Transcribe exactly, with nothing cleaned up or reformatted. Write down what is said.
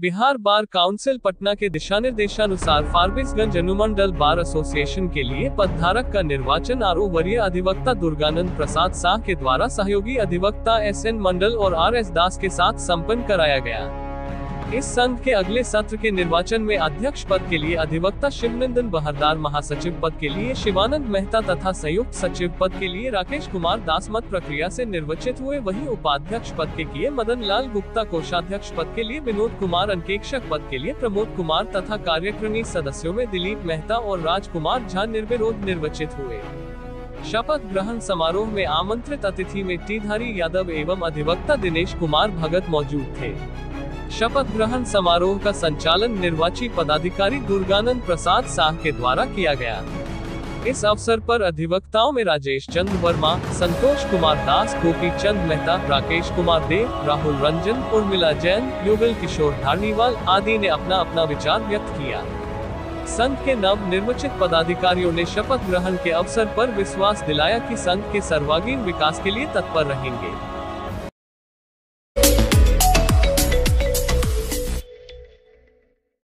Bihar bar council Patna के दिशानिर्देशानुसार फारबिसगंज अनुमंडल bar association के लिए पदधारक का निर्वाचन आरओ वरीय अधिवक्ता दुर्गानंद प्रसाद साह के द्वारा सहयोगी अधिवक्ता एसएन मंडल और आर एस दास के साथ संपन्न कराया गया। इस संघ के अगले सत्र के निर्वाचन में अध्यक्ष पद के लिए अधिवक्ता शिवनिंदन बहरदार, महासचिव पद के लिए शिवानंद मेहता तथा संयुक्त सचिव पद के लिए राकेश कुमार दास मत प्रक्रिया से निर्वाचित हुए। वहीं उपाध्यक्ष पद के लिए मदनलाल गुप्ता, कोषाध्यक्ष पद के लिए विनोद कुमार, अंकेक्षक पद के लिए प्रमोद कुमार तथा कार्यकारिणी सदस्यों में दिलीप मेहता और राज कुमार झा निर्विरोध निर्वाचित हुए। शपथ ग्रहण समारोह में आमंत्रित अतिथि में टीधारी यादव एवं अधिवक्ता दिनेश कुमार भगत मौजूद थे। शपथ ग्रहण समारोह का संचालन निर्वाची पदाधिकारी दुर्गानंद प्रसाद साह के द्वारा किया गया। इस अवसर पर अधिवक्ताओं में राजेश चंद वर्मा, संतोष कुमार दास, गोपी चंद मेहता, राकेश कुमार देव, राहुल रंजन, उर्मिला जैन, युगल किशोर धारनीवाल आदि ने अपना अपना विचार व्यक्त किया। संघ के नव निर्वाचित पदाधिकारियों ने शपथ ग्रहण के अवसर पर विश्वास दिलाया कि संघ के सर्वांगीण विकास के लिए तत्पर रहेंगे।